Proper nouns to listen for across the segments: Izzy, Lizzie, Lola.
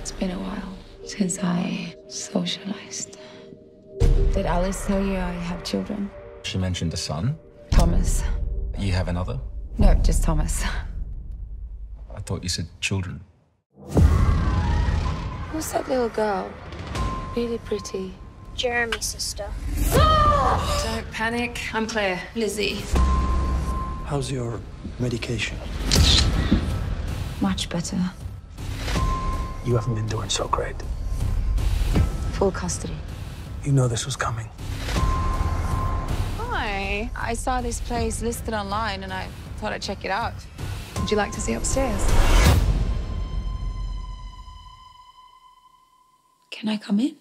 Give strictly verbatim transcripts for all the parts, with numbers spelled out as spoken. It's been a while since I socialized. Did Alice tell you I have children? She mentioned a son. Thomas. You have another? No, just Thomas. I thought you said children. Who's that little girl? Really pretty. Jeremy's sister. Ah! Don't panic. I'm Claire. Lizzie. How's your medication? Much better. You haven't been doing so great. Full custody. You know this was coming. Hi. I saw this place listed online and I thought I'd check it out. Would you like to see upstairs? Can I come in?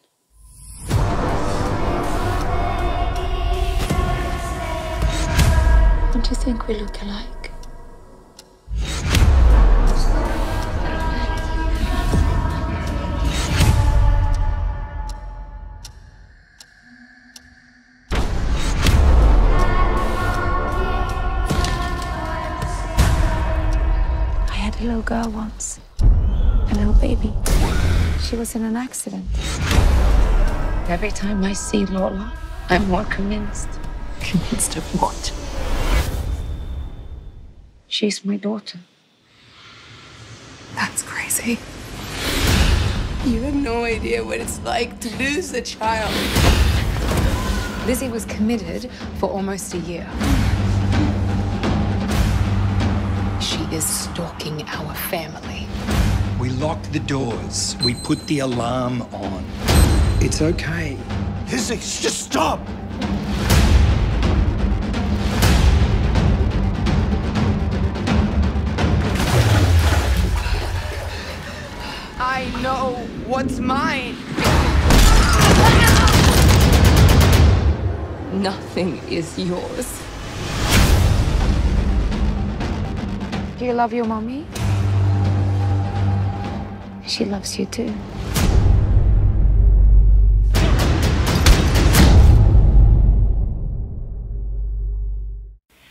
Don't you think we look alike? I had a little girl once, a little baby. She was in an accident. Every time I see Lola, I'm more convinced. Convinced of what? She's my daughter. That's crazy. You have no idea what it's like to lose a child. Lizzie was committed for almost a year. She is stalking our family. We locked the doors. We put the alarm on. It's okay. Izzy, just stop! I know what's mine. Nothing is yours. Do you love your mommy? She loves you too.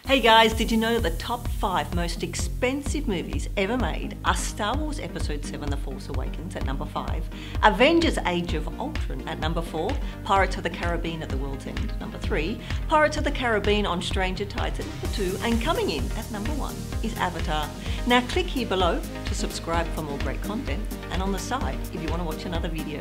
Hey guys, did you know that the top five most expensive movies ever made are Star Wars Episode seven The Force Awakens at number five, Avengers Age of Ultron at number four, Pirates of the Caribbean at the World's End at number three, Pirates of the Caribbean on Stranger Tides at number two, and coming in at number one is Avatar. Now click here below to subscribe for more great content, and on the side if you want to watch another video.